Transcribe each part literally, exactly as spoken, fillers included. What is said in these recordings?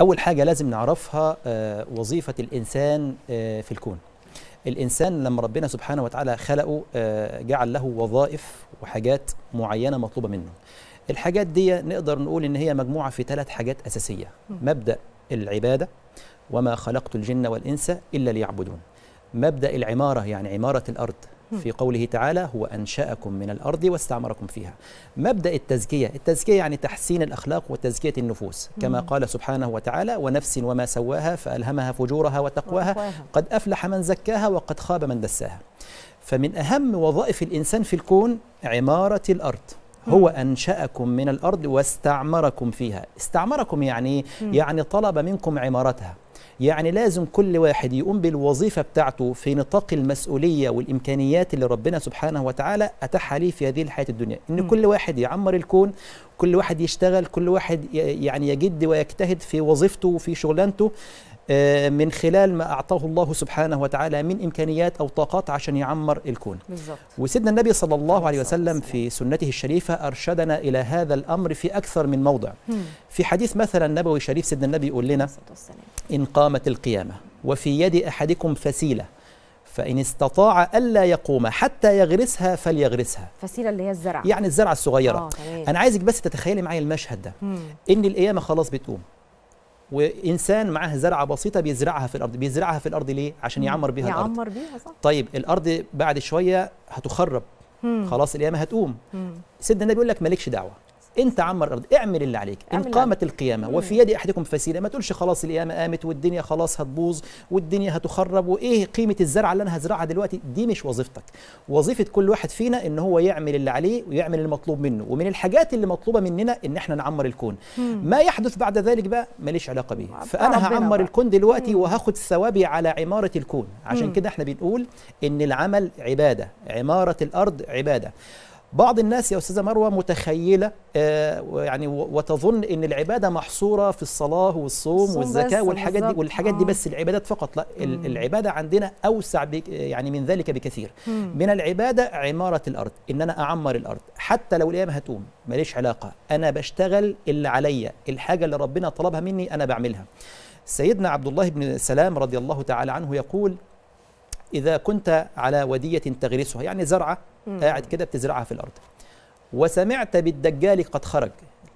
أول حاجة لازم نعرفها وظيفة الإنسان في الكون. الإنسان لما ربنا سبحانه وتعالى خلقه جعل له وظائف وحاجات معينة مطلوبة منه. الحاجات دي نقدر نقول إن هي مجموعة في ثلاث حاجات أساسية: مبدأ العبادة، وما خلقت الجن والإنس إلا ليعبدون. مبدأ العمارة، يعني عمارة الأرض في قوله تعالى: هو أنشأكم من الأرض واستعمركم فيها. مبدأ التزكية، التزكية يعني تحسين الأخلاق وتزكية النفوس، كما قال سبحانه وتعالى: ونفس وما سواها فألهمها فجورها وتقواها، قد أفلح من زكاها وقد خاب من دساها. فمن أهم وظائف الإنسان في الكون عمارة الأرض. هو أنشأكم من الأرض واستعمركم فيها. استعمركم يعني يعني طلب منكم عمارتها، يعني لازم كل واحد يقوم بالوظيفة بتاعته في نطاق المسؤولية والإمكانيات اللي ربنا سبحانه وتعالى أتاحها ليه في هذه الحياة الدنيا. إن م. كل واحد يعمر الكون، كل واحد يشتغل، كل واحد يعني يجد ويجتهد في وظيفته وفي شغلانته من خلال ما أعطاه الله سبحانه وتعالى من إمكانيات أو طاقات عشان يعمر الكون. بالزبط. وسيدنا النبي صلى الله بالزبط. عليه وسلم في سنته الشريفة أرشدنا إلى هذا الأمر في أكثر من موضع. م. في حديث مثلا نبوي شريف سيدنا النبي يقول لنا: إن قامت القيامة وفي يد أحدكم فسيلة، فإن استطاع ألا يقوم حتى يغرسها فليغرسها. فسيلة اللي هي الزرعة، يعني الزرعة الصغيرة. آه، أنا عايزك بس تتخيلي معايا المشهد ده. م. إن القيامة خلاص بتقوم، وإنسان معاه زرعة بسيطة بيزرعها في الأرض. بيزرعها في الأرض ليه؟ عشان يعمر بيها الأرض. يعمر بيها، صح. طيب الأرض بعد شوية هتخرب، مم. خلاص القيامة هتقوم. سيدنا النبي بيقول لك: مالكش دعوة، أنت عمر الأرض، اعمل اللي عليك. إن قامت القيامة وفي يد أحدكم فسيلة، ما تقولش خلاص القيامة قامت والدنيا خلاص هتبوظ والدنيا هتخرب وإيه قيمة الزرعة اللي أنا هزرعها دلوقتي، دي مش وظيفتك. وظيفة كل واحد فينا إن هو يعمل اللي عليه ويعمل المطلوب منه، ومن الحاجات اللي مطلوبة مننا إن إحنا نعمر الكون. مم. ما يحدث بعد ذلك بقى ماليش علاقة بيه، فأنا هعمر الكون دلوقتي مم. وهاخد ثوابي على عمارة الكون. عشان كده إحنا بنقول إن العمل عبادة، عمارة الأرض عبادة. بعض الناس يا أستاذة مروة متخيلة آه يعني وتظن أن العبادة محصورة في الصلاة والصوم والزكاة والحاجات دي, والحاجات دي بس العبادات فقط. لا، مم. العبادة عندنا أوسع يعني من ذلك بكثير. مم. من العبادة عمارة الأرض، إن أنا أعمر الأرض حتى لو الأيام هتقوم، ماليش علاقة، أنا بشتغل اللي عليا، الحاجة اللي ربنا طلبها مني أنا بعملها. سيدنا عبد الله بن سلام رضي الله تعالى عنه يقول: إذا كنت على ودية تغرسها، يعني زرعة قاعد كده بتزرعها في الأرض، وسمعت بالدجال قد خرج،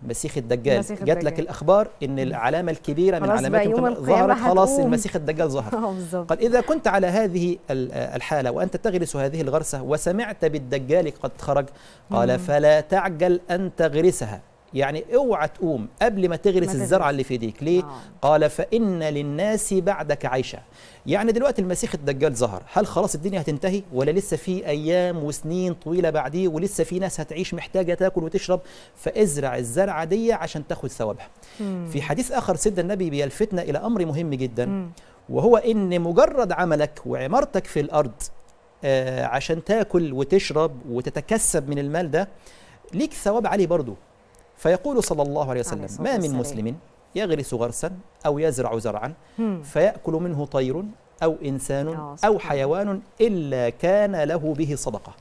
المسيح الدجال، جات لك الأخبار إن العلامة الكبيرة من علامات ظهرت، خلاص المسيح الدجال ظهر. قال: إذا كنت على هذه الحالة وأنت تغرس هذه الغرسة وسمعت بالدجال قد خرج، قال: فلا تعجل أن تغرسها، يعني اوعى تقوم قبل ما تغرس الزرعه اللي في ايديك. ليه؟ آه. قال: فان للناس بعدك عيشه. يعني دلوقتي المسيح الدجال ظهر، هل خلاص الدنيا هتنتهي ولا لسه في ايام وسنين طويله بعديه ولسه في ناس هتعيش محتاجه تاكل وتشرب؟ فازرع الزرعه دي عشان تاخد ثوابها. في حديث اخر سيدنا النبي بيلفتنا الى امر مهم جدا، مم. وهو ان مجرد عملك وعمارتك في الارض آه عشان تاكل وتشرب وتتكسب من المال ده ليك ثواب عليه برضه. فيقول صلى الله عليه وسلم: ما من مسلم يغرس غرسا أو يزرع زرعا فيأكل منه طير أو إنسان أو حيوان إلا كان له به صدقة.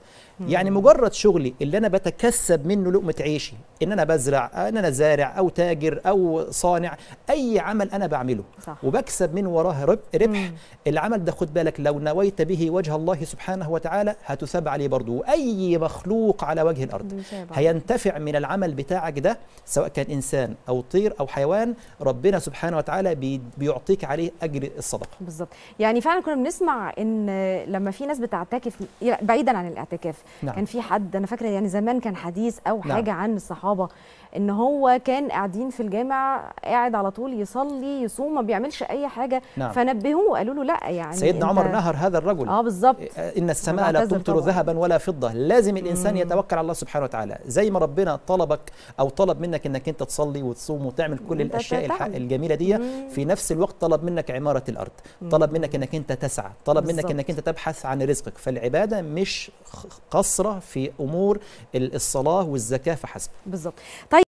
يعني مجرد شغلي اللي أنا بتكسب منه لقمة عيشي، إن أنا بزرع، إن أنا زارع أو تاجر أو صانع، أي عمل أنا بعمله صح. وبكسب من وراه ربح، العمل ده خد بالك لو نويت به وجه الله سبحانه وتعالى هتثاب عليه برضه. وأي مخلوق على وجه الأرض هينتفع من العمل بتاعك ده، سواء كان إنسان أو طير أو حيوان، ربنا سبحانه وتعالى بي بيعطيك عليه أجر الصدقة. بالظبط. يعني فعلا كنا بنسمع إن لما في ناس بتعتكف بعيدا عن الاعتكاف، نعم. كان في حد انا فاكره يعني زمان كان حديث او حاجه، نعم. عن الصحابه ان هو كان قاعدين في الجامع قاعد على طول يصلي يصوم ما بيعملش اي حاجه، نعم. فنبهوه قالوا له لا، يعني سيدنا عمر نهر هذا الرجل. اه بالظبط. ان السماء لا تمطر ذهبا ولا فضه، لازم الانسان مم. يتوكل على الله سبحانه وتعالى. زي ما ربنا طلبك او طلب منك انك انت تصلي وتصوم وتعمل كل الاشياء الجميله دي، مم. في نفس الوقت طلب منك عماره الارض، مم. طلب منك انك انت تسعى، طلب بالزبط. منك انك انت تبحث عن رزقك. فالعباده مش قصرة في أمور الصلاة والزكاة فحسب. بالظبط. طيب.